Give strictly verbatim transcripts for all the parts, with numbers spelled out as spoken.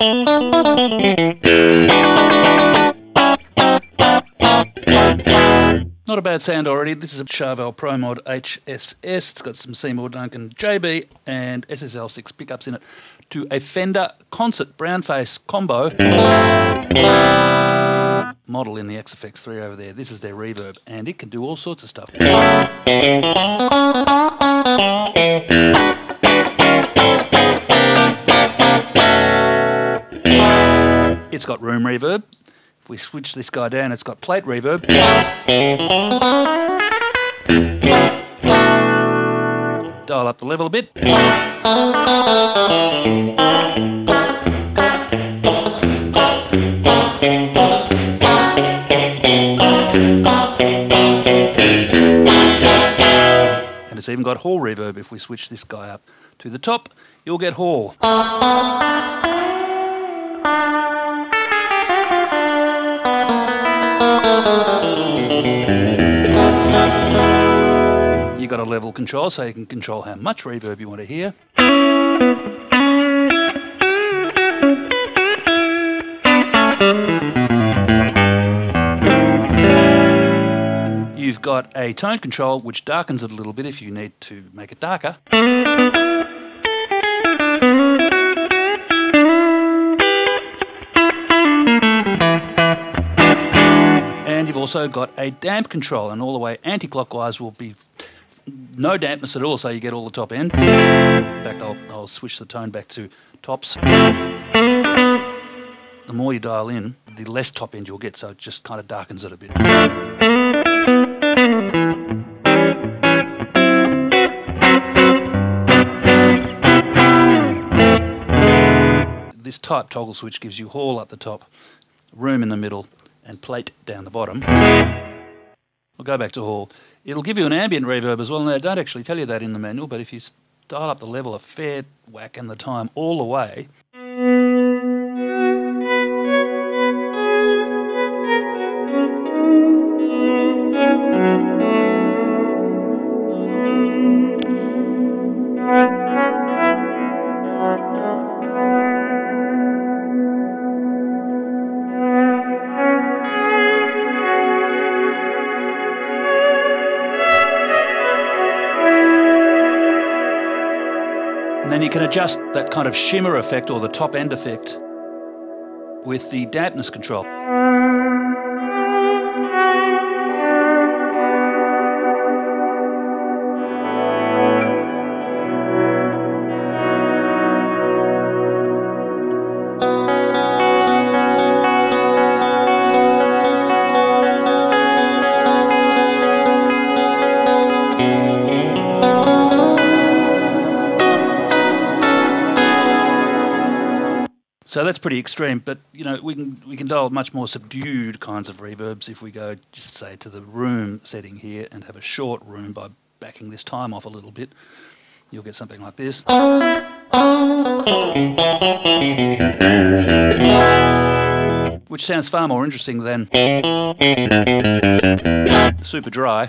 Not a bad sound already. This is a Charvel Pro Mod H S S. It's got some Seymour Duncan, J B and S S L six pickups in it to a Fender Concert Brownface Combo model in the X F X three over there. This is their reverb and it can do all sorts of stuff. It's got room reverb. If we switch this guy down, it's got plate reverb. Dial up the level a bit. And it's even got hall reverb. If we switch this guy up to the top, you'll get hall. You've got a level control, so you can control how much reverb you want to hear. You've got a tone control which darkens it a little bit if you need to make it darker. And you've also got a damp control, and all the way anti-clockwise will be no dampness at all, so you get all the top end. In fact, I'll, I'll switch the tone back to tops. The more you dial in, the less top end you'll get, so it just kind of darkens it a bit. This type toggle switch gives you hall up the top, room in the middle, and plate down the bottom. I'll go back to hall. It'll give you an ambient reverb as well. Now, I don't actually tell you that in the manual, but if you dial up the level a fair whack and the time all the way, and then you can adjust that kind of shimmer effect or the top end effect with the dampness control. So that's pretty extreme, but you know, we can we can dial much more subdued kinds of reverbs if we go, just say, to the room setting here and have a short room by backing this time off a little bit. You'll get something like this. Which sounds far more interesting than super dry.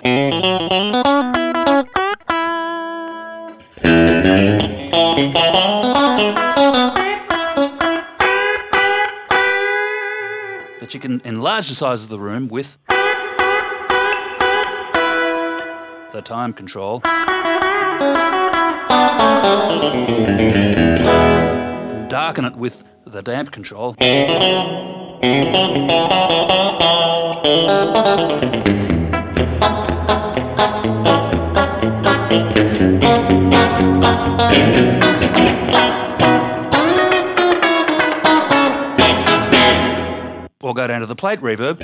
But you can enlarge the size of the room with the time control. And darken it with the damp control. Or go down to the plate reverb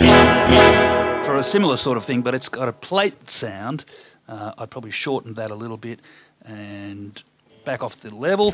for a similar sort of thing, but it's got a plate sound. Uh, I'd probably shorten that a little bit and back off the level.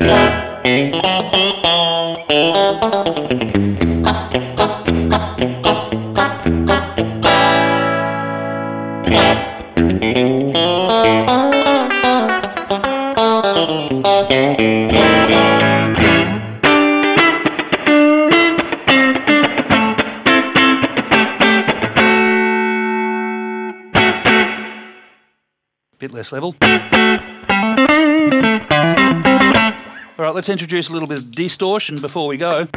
Bit less level. All right, let's introduce a little bit of distortion before we go.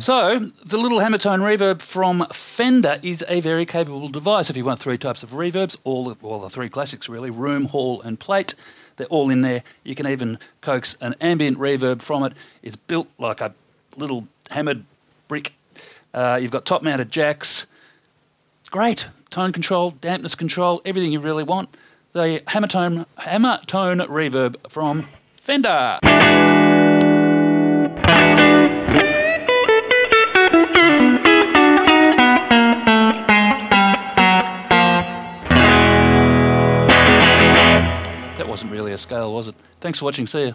So, the little Hammertone Reverb from Fender is a very capable device. If you want three types of reverbs, all the, well, the three classics really, room, hall and plate, they're all in there. You can even coax an ambient reverb from it. It's built like a little hammered brick. Uh, you've got top-mounted jacks. Great. Tone control, dampness control, everything you really want. The Hammertone, Hammertone Reverb from Fender. That wasn't really a scale, was it? Thanks for watching. See ya.